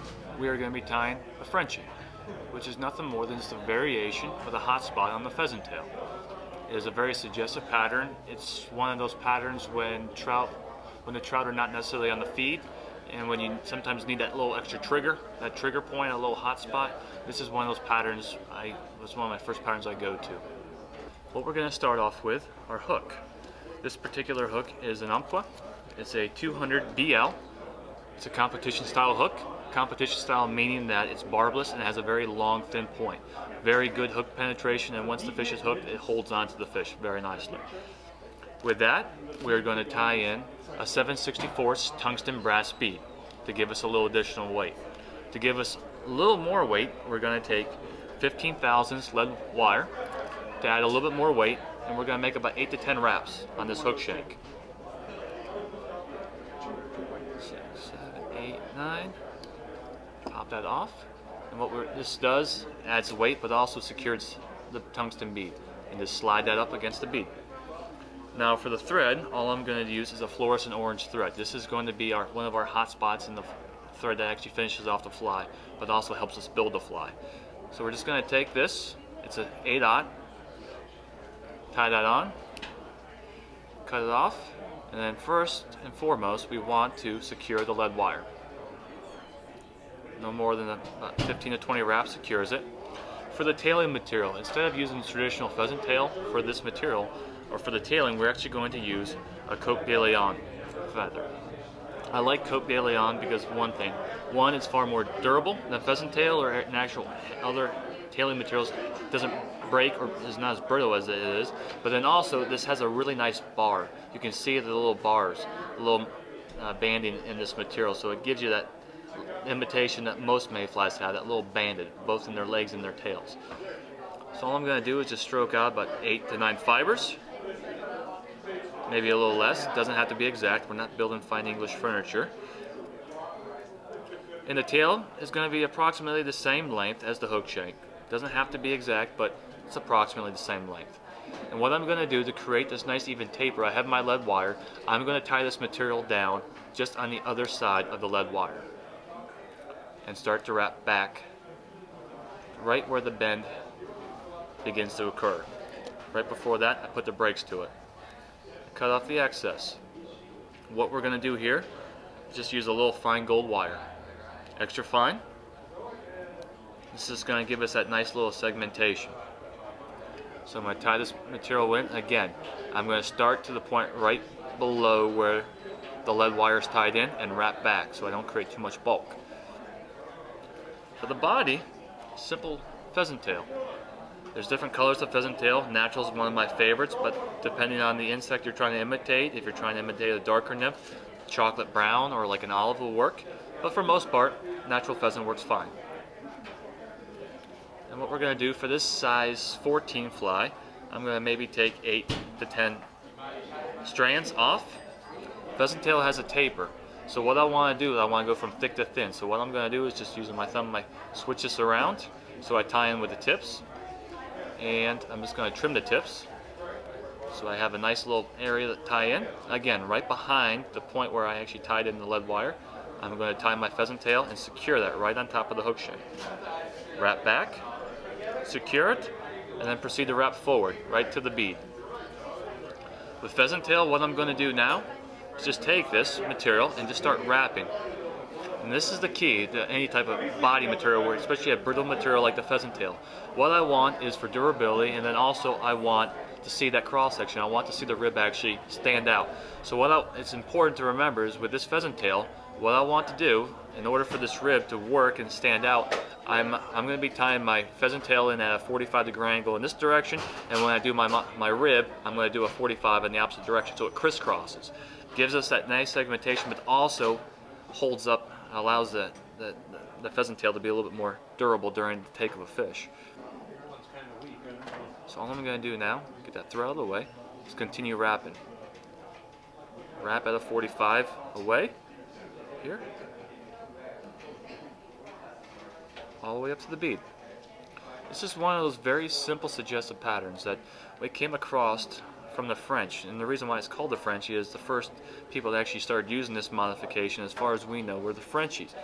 video, we are going to be tying a Frenchie, which is nothing more than just a variation with a hot spot on the pheasant tail. It is a very suggestive pattern. It's one of those patterns when the trout are not necessarily on the feed, and when you sometimes need that little extra trigger, that trigger point, a little hot spot. This is one of those patterns. It's one of my first patterns I go to. What we're going to start off with are hook. This particular hook is an Umpqua. It's a 200BL. It's a competition style hook. Competition style meaning that it's barbless and it has a very long, thin point. Very good hook penetration, and once the fish is hooked, it holds onto the fish very nicely. With that, we're going to tie in a 7/64 tungsten brass bead to give us a little additional weight. To give us a little more weight, we're going to take 15 thousandths lead wire to add a little bit more weight, and we're going to make about 8 to 10 wraps on this hook shank. 6, 7, 8, 9. Pop that off, and this does adds weight, but also secures the tungsten bead, and just slide that up against the bead. Now for the thread, all I'm going to use is a fluorescent orange thread. This is going to be one of our hot spots in the thread that actually finishes off the fly, but also helps us build the fly. So we're just going to take this, it's an 8/0, tie that on, cut it off, and then first and foremost we want to secure the lead wire. No more than about 15 to 20 wraps secures it. For the tailing material, instead of using traditional pheasant tail for this material, or for the tailing, we're actually going to use a Coq de Leon feather. I like Coq de Leon because one, it's far more durable than pheasant tail or an actual other tailing materials. It doesn't break or is not as brittle as it is. But then also, this has a really nice bar. You can see the little bars, the little banding in this material. So it gives you that imitation that most mayflies have, that little banded, both in their legs and their tails. So all I'm going to do is just stroke out about 8 to 9 fibers. Maybe a little less, doesn't have to be exact, we're not building fine English furniture. And the tail is going to be approximately the same length as the hook shank. Doesn't have to be exact, but it's approximately the same length. And what I'm going to do to create this nice even taper, I have my lead wire, I'm going to tie this material down just on the other side of the lead wire and start to wrap back right where the bend begins to occur. Right before that, I put the brakes to it. Cut off the excess. What we're going to do here is just use a little fine gold wire. Extra fine. This is going to give us that nice little segmentation. So I'm going to tie this material in. Again, I'm going to start to the point right below where the lead wire is tied in and wrap back so I don't create too much bulk. For the body, simple pheasant tail. There's different colors of pheasant tail. Natural is one of my favorites, but depending on the insect you're trying to imitate, if you're trying to imitate a darker nymph, chocolate brown or like an olive will work. But for most part, natural pheasant works fine. And what we're going to do for this size 14 fly, I'm going to maybe take 8 to 10 strands off. Pheasant tail has a taper. So what I want to do is I want to go from thick to thin. So what I'm going to do is just using my thumb, I switch this around so I tie in with the tips. And I'm just going to trim the tips so I have a nice little area to tie in. Again, right behind the point where I actually tied in the lead wire, I'm going to tie my pheasant tail and secure that right on top of the hook shank. Wrap back, secure it, and then proceed to wrap forward right to the bead. With pheasant tail, what I'm going to do now is just take this material and just start wrapping. And this is the key to any type of body material, especially a brittle material like the pheasant tail. What I want is for durability, and then also I want to see that cross section. I want to see the rib actually stand out. So it's important to remember is with this pheasant tail, what I want to do in order for this rib to work and stand out, I'm going to be tying my pheasant tail in at a 45-degree angle in this direction, and when I do my rib, I'm going to do a 45 in the opposite direction, so it crisscrosses. Gives us that nice segmentation, but also holds up, allows the pheasant tail to be a little bit more durable during the take of a fish. So all I'm going to do now, get that thread out of the way, is continue wrapping. Wrap at a 45 away, here, all the way up to the bead. This is one of those very simple suggestive patterns that we came across from the French, and the reason why it's called the Frenchie is the first people that actually started using this modification, as far as we know, were the Frenchies.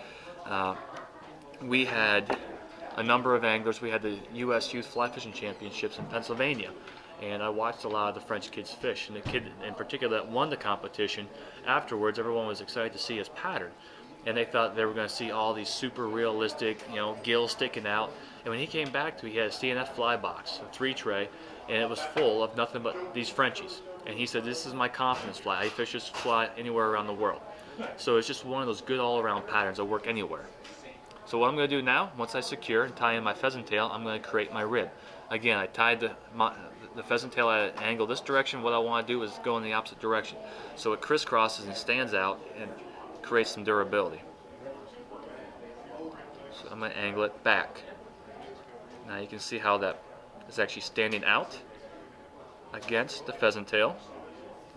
we had a number of anglers. We had the U.S. Youth Fly Fishing Championships in Pennsylvania, and I watched a lot of the French kids fish, and the kid in particular that won the competition, afterwards everyone was excited to see his pattern, and they thought they were going to see all these super realistic, you know, gills sticking out. And when he came back to it, he had a CNF fly box, a 3-tray, and it was full of nothing but these Frenchies. And he said, this is my confidence fly. I fish this fly anywhere around the world. So it's just one of those good all-around patterns that work anywhere. So what I'm going to do now, once I secure and tie in my pheasant tail, I'm going to create my rib. Again, I tied the pheasant tail at an angle this direction. What I want to do is go in the opposite direction. So it crisscrosses and stands out and creates some durability. So I'm going to angle it back. Now you can see how that is actually standing out against the pheasant tail,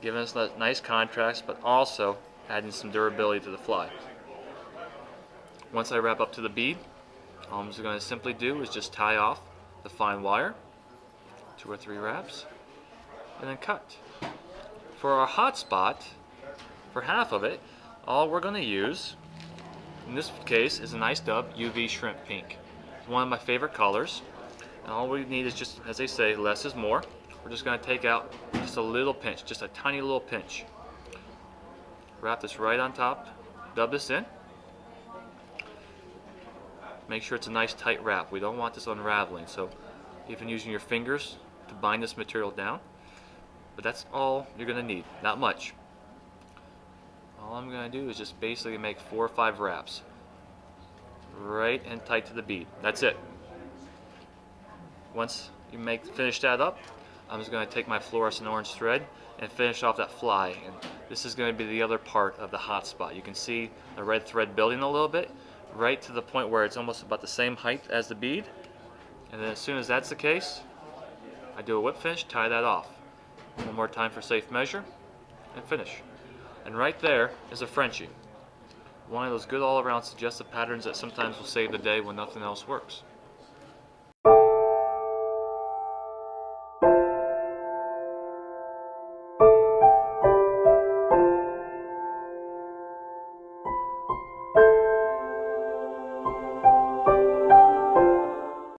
giving us that nice contrast, but also adding some durability to the fly. Once I wrap up to the bead, all I'm just going to simply do is just tie off the fine wire, 2 or 3 wraps, and then cut. For our hot spot, for half of it, all we're going to use, in this case, is a nice dub UV Shrimp Pink. It's one of my favorite colors. And all we need is just, as they say, less is more. We're just going to take out just a little pinch, just a tiny little pinch. Wrap this right on top, dub this in. Make sure it's a nice tight wrap. We don't want this unraveling, so even using your fingers to bind this material down. But that's all you're going to need, not much. All I'm going to do is just basically make 4 or 5 wraps, right and tight to the bead. That's it. Once you finish that up, I'm just going to take my fluorescent orange thread and finish off that fly. And this is going to be the other part of the hot spot. You can see the red thread building a little bit, right to the point where it's almost about the same height as the bead. And then as soon as that's the case, I do a whip finish, tie that off. One more time for safe measure, and finish. And right there is a Frenchie. One of those good all-around suggestive patterns that sometimes will save the day when nothing else works.